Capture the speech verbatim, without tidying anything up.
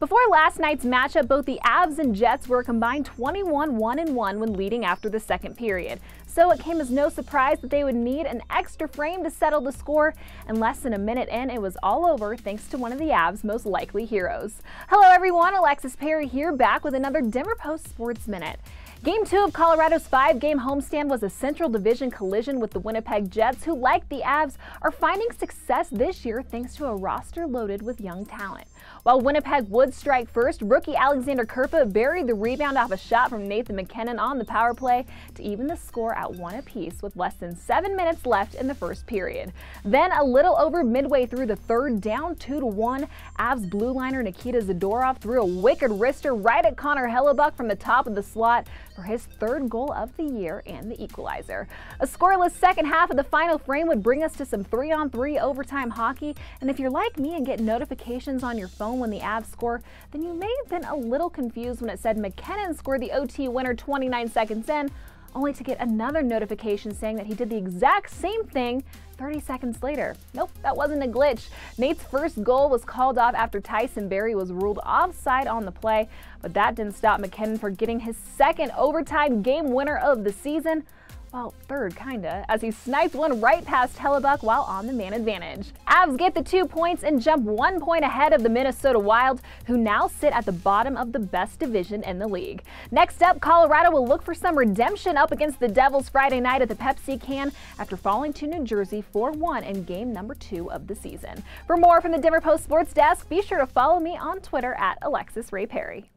Before last night's matchup, both the Avs and Jets were combined twenty-one one and one when leading after the second period, so it came as no surprise that they would need an extra frame to settle the score, and less than a minute in, it was all over thanks to one of the Avs' most likely heroes. Hello everyone, Alexis Perry here, back with another Denver Post Sports Minute. Game two of Colorado's five game homestand was a Central Division collision with the Winnipeg Jets, who, like the Avs, are finding success this year thanks to a roster loaded with young talent. While Winnipeg would strike first, rookie Alexander Kerfoot buried the rebound off a shot from Nathan MacKinnon on the power play to even the score at one apiece with less than seven minutes left in the first period. Then, a little over midway through the third, down two to one, Avs blue liner Nikita Zadorov threw a wicked wrister right at Connor Hellebuck from the top of the slot for his third goal of the year and the equalizer. A scoreless second half of the final frame would bring us to some three on three overtime hockey, and if you're like me and get notifications on your phone when the Avs score, then you may have been a little confused when it said MacKinnon scored the O T winner twenty-nine seconds in, only to get another notification saying that he did the exact same thing thirty seconds later. Nope, that wasn't a glitch. Nate's first goal was called off after Tyson Berry was ruled offside on the play, but that didn't stop MacKinnon from getting his second overtime game winner of the season. Well, third, kinda, as he sniped one right past Hellebuck while on the man advantage. Avs get the two points and jump one point ahead of the Minnesota Wild, who now sit at the bottom of the best division in the league. Next up, Colorado will look for some redemption up against the Devils Friday night at the Pepsi Can after falling to New Jersey four one in game number two of the season. For more from the Denver Post Sports Desk, be sure to follow me on Twitter at Alexis Ray Perry.